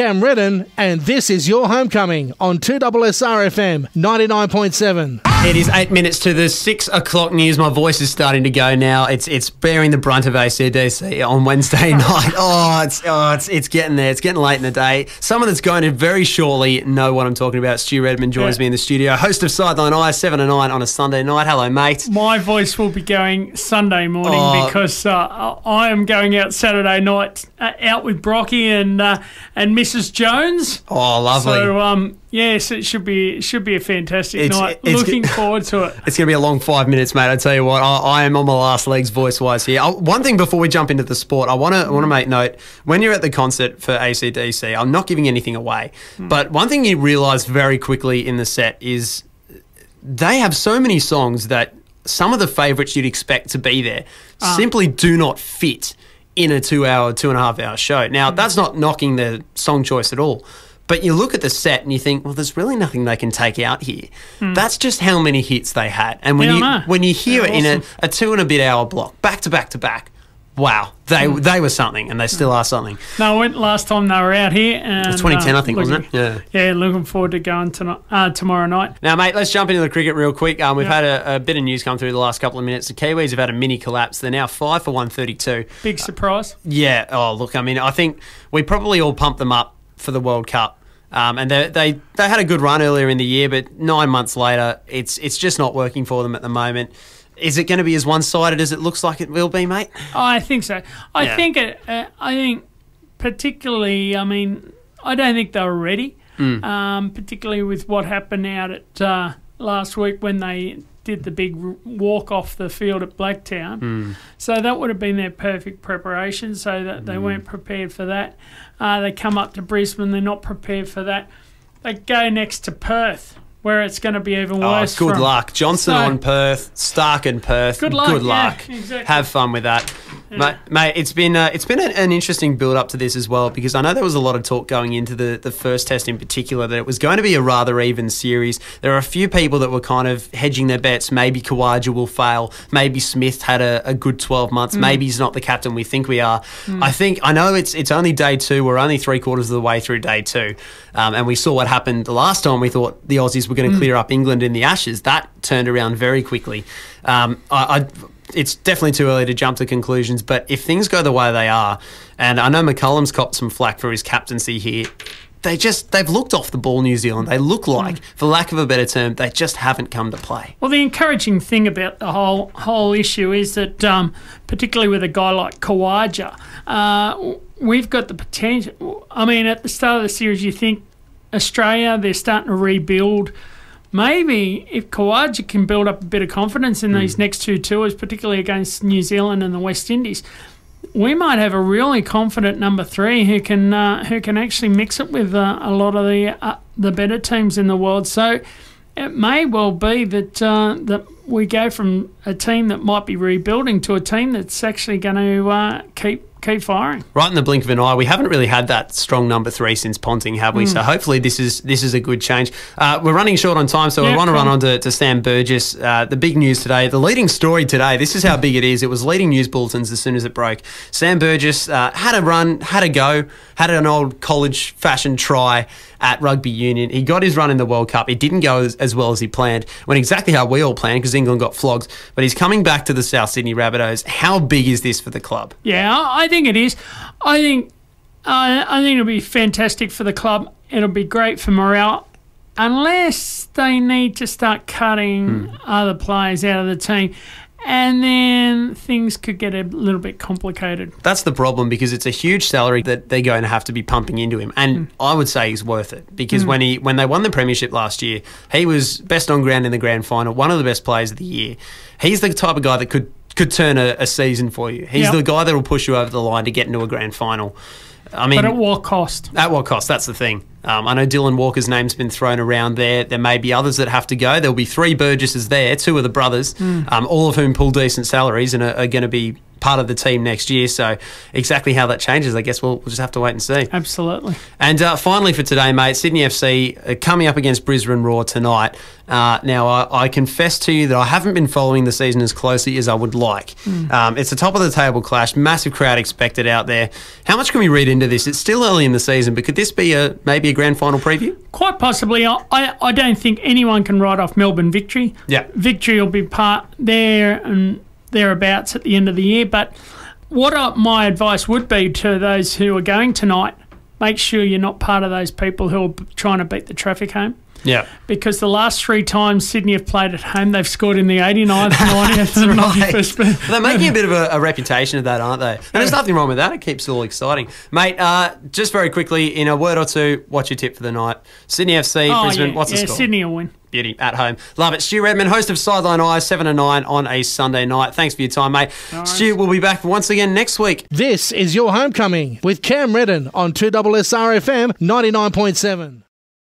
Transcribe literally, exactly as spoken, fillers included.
Cam Redden, and this is your Homecoming on two S S R F M ninety-nine point seven. It is eight minutes to the six o'clock news. My voice is starting to go now. It's it's bearing the brunt of A C D C on Wednesday night. Oh, it's oh, it's it's getting there. It's getting late in the day. Someone that's going to very surely know what I'm talking about. Stu Redman joins yeah. me in the studio, host of Sideline Eye, seven and nine on a Sunday night. Hello, mate. My voice will be going Sunday morning oh. because uh, I am going out Saturday night, uh, out with Brocky and uh, and Missus Jones. Oh, lovely. So um. Yes, it should be it should be a fantastic it's, night. It's, Looking it's, forward to it. It's going to be a long five minutes, mate. I tell you what, I, I am on my last legs voice-wise here. I, one thing before we jump into the sport, I want to mm. want to make note, when you're at the concert for A C D C, I'm not giving anything away, mm. but one thing you realise very quickly in the set is they have so many songs that some of the favourites you'd expect to be there uh. simply do not fit in a two-hour, two-and-a-half-hour show. Now, mm. that's not knocking the song choice at all. But you look at the set and you think, well, there's really nothing they can take out here. Mm. That's just how many hits they had. And when yeah, you no. when you hear They're it awesome. in a, a two and a bit hour block, back to back to back, wow, they mm. they were something, and they still are something. No, I went last time they were out here. And, it was twenty ten, uh, I think, looking, wasn't it? Yeah, yeah. Looking forward to going tonight, uh, tomorrow night. Now, mate, let's jump into the cricket real quick. Um, we've yep. had a, a bit of news come through the last couple of minutes. The Kiwis have had a mini collapse. They're now five for one thirty-two. Big surprise. Uh, yeah. Oh, look, I mean, I think we probably all pumped them up for the World Cup. Um, and they, they they had a good run earlier in the year, but nine months later, it's it's just not working for them at the moment. Is it going to be as one-sided as it looks like it will be, mate? Oh, I think so. I yeah. think it, uh, I think particularly. I mean, I don't think they were ready, mm. um, particularly with what happened out at uh, last week when they did the big walk off the field at Blacktown. Mm. So that would have been their perfect preparation, so that they mm. weren't prepared for that. Uh, they come up to Brisbane, they're not prepared for that. They go next to Perth, where it's going to be even worse. Oh, good from. luck. Johnson so, on Perth, Stark and Perth. Good luck. Good luck. Yeah, exactly. Have fun with that. Yeah. Mate, mate, it's been uh, it's been an interesting build-up to this as well, because I know there was a lot of talk going into the, the first test in particular that it was going to be a rather even series. There are a few people that were kind of hedging their bets. Maybe Kawaja will fail. Maybe Smith had a, a good twelve months. Mm. Maybe he's not the captain we think we are. Mm. I think I know it's it's only day two. We're only three quarters of the way through day two. Um, and we saw what happened the last time we thought the Aussies were going to mm. clear up England in the Ashes. That turned around very quickly. Um, I... I It's definitely too early to jump to conclusions, but if things go the way they are, and I know McCullum's copped some flack for his captaincy here, they just, they've looked off the ball, New Zealand. They look like, mm. for lack of a better term, they just haven't come to play. Well, the encouraging thing about the whole whole issue is that, um, particularly with a guy like Kawaja, uh, we've got the potential. I mean, at the start of the series, you think Australia, they're starting to rebuild. Maybe if Kawaja can build up a bit of confidence in mm. these next two tours, particularly against New Zealand and the West Indies, we might have a really confident number three who can uh, who can actually mix it with uh, a lot of the uh, the better teams in the world. So it may well be that uh, that we go from a team that might be rebuilding to a team that's actually going to uh, keep. Keep firing. Right in the blink of an eye. We haven't really had that strong number three since Ponting, have we? Mm. So hopefully this is this is a good change. Uh, we're running short on time, so yeah, we want to run on to, to Sam Burgess. Uh, the big news today, the leading story today, this is how big it is. It was leading news bulletins as soon as it broke. Sam Burgess uh, had a run, had a go, had an old college-fashioned try at rugby union. He got his run in the World Cup. It didn't go as, as well as he planned, went exactly how we all planned because England got flogged. But he's coming back to the South Sydney Rabbitohs. How big is this for the club? Yeah, I I think it is. I think uh, I think it'll be fantastic for the club. It'll be great for morale, unless they need to start cutting mm. other players out of the team. And then things could get a little bit complicated. That's the problem, because it's a huge salary that they're going to have to be pumping into him. And mm. I would say he's worth it, because mm. when he when they won the premiership last year, he was best on ground in the grand final, one of the best players of the year. He's the type of guy that could, could turn a, a season for you. He's yep. the guy that will push you over the line to get into a grand final. I mean, but at what cost? At what cost? That's the thing. Um, I know Dylan Walker's name's been thrown around there. There may be others that have to go. There'll be three Burgesses there, two of the brothers, mm. um, all of whom pull decent salaries and are, are going to be part of the team next year. So exactly how that changes, I guess we'll, we'll just have to wait and see. Absolutely. And uh, finally for today, mate, Sydney F C are coming up against Brisbane Roar tonight. Uh, now, I, I confess to you that I haven't been following the season as closely as I would like. Mm. Um, it's a top-of-the-table clash, massive crowd expected out there. How much can we read into this? It's still early in the season, but could this be a maybe a grand final preview? Quite possibly. I, I, I don't think anyone can write off Melbourne Victory. Yeah. Victory will be part there and thereabouts at the end of the year. But what I, my advice would be to those who are going tonight, make sure you're not part of those people who are trying to beat the traffic home. Yeah. Because the last three times Sydney have played at home, they've scored in the eighty-ninth, ninetieth and ninety-first. Right. They're making a bit of a, a reputation of that, aren't they? And there's nothing wrong with that. It keeps it all exciting. Mate, uh, just very quickly, in a word or two, what's your tip for the night? Sydney F C, oh, Brisbane, yeah. what's the yeah, score? Sydney will win. Beauty, at home. Love it. Stu Redman, host of Sideline Eye, seven to nine on a Sunday night. Thanks for your time, mate. Right. Stu, we'll be back once again next week. This is your Homecoming with Cam Redden on two S S R F M ninety-nine point seven.